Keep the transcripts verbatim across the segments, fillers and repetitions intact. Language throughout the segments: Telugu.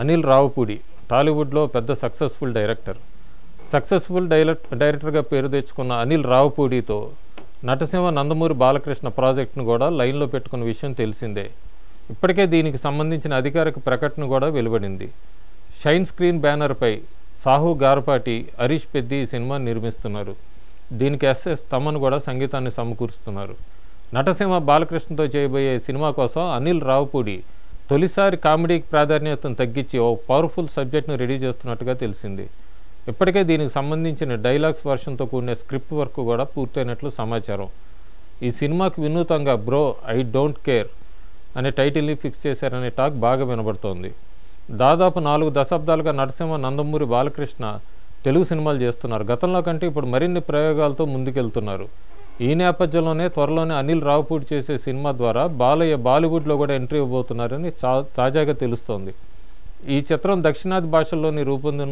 అనిల్ రావుపూడి టాలీవుడ్లో పెద్ద సక్సెస్ఫుల్ డైరెక్టర్. సక్సెస్ఫుల్ డైరెక్ట్ డైరెక్టర్గా పేరు తెచ్చుకున్న అనిల్ రావుపూడితో నటసింహ నందమూరి బాలకృష్ణ ప్రాజెక్టును కూడా లైన్లో పెట్టుకున్న విషయం తెలిసిందే. ఇప్పటికే దీనికి సంబంధించిన అధికారిక ప్రకటన కూడా వెలువడింది. షైన్ స్క్రీన్ బ్యానర్పై సాహు గార్పాటి, హరీష్ పెద్ది ఈ సినిమాను నిర్మిస్తున్నారు. దీనికి ఎస్ఎస్ తమన్ కూడా సంగీతాన్ని సమకూరుస్తున్నారు. నటసింహ బాలకృష్ణతో చేయబోయే సినిమా కోసం అనిల్ రావుపూడి తొలిసారి కామెడీకి ప్రాధాన్యతను తగ్గించి ఓ పవర్ఫుల్ సబ్జెక్ట్ను రెడీ చేస్తున్నట్టుగా తెలిసింది. ఇప్పటికే దీనికి సంబంధించిన డైలాగ్స్ వర్షన్తో కూడిన స్క్రిప్ట్ వర్క్ కూడా పూర్తయినట్లు సమాచారం. ఈ సినిమాకు వినూతంగా బ్రో ఐ డోంట్ కేర్ అనే టైటిల్ని ఫిక్స్ చేశారనే టాక్ బాగా వినబడుతోంది. దాదాపు నాలుగు దశాబ్దాలుగా నటసింహ నందమూరి బాలకృష్ణ తెలుగు సినిమాలు చేస్తున్నారు. గతంలో కంటే ఇప్పుడు మరిన్ని ప్రయోగాలతో ముందుకెళ్తున్నారు. ఈ నేపథ్యంలోనే త్వరలోనే అనిల్ రావుపూడి చేసే సినిమా ద్వారా బాలయ్య బాలీవుడ్లో కూడా ఎంట్రీ ఇవ్వబోతున్నారని తాజాగా తెలుస్తోంది. ఈ చిత్రం దక్షిణాది భాషల్లోని రూపొంది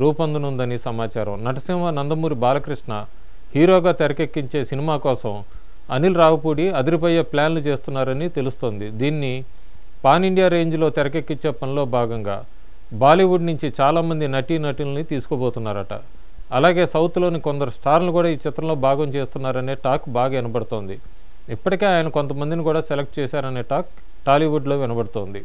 రూపొందనుందని సమాచారం. నటసింహ నందమూరి బాలకృష్ణ హీరోగా తెరకెక్కించే సినిమా కోసం అనిల్ రావుపూడి అదిరిపోయే ప్లాన్లు చేస్తున్నారని తెలుస్తోంది. దీన్ని పాన్ ఇండియా రేంజ్లో తెరకెక్కించే పనిలో భాగంగా బాలీవుడ్ నుంచి చాలామంది నటీ నటుల్ని తీసుకుపోతున్నారట. అలాగే సౌత్లోని కొందరు స్టార్లు కూడా ఈ చిత్రంలో భాగం చేస్తున్నారనే టాక్ బాగా వినబడుతోంది. ఇప్పటికే ఆయన కొంతమందిని కూడా సెలెక్ట్ చేశారనే టాక్ టాలీవుడ్లో వినబడుతోంది.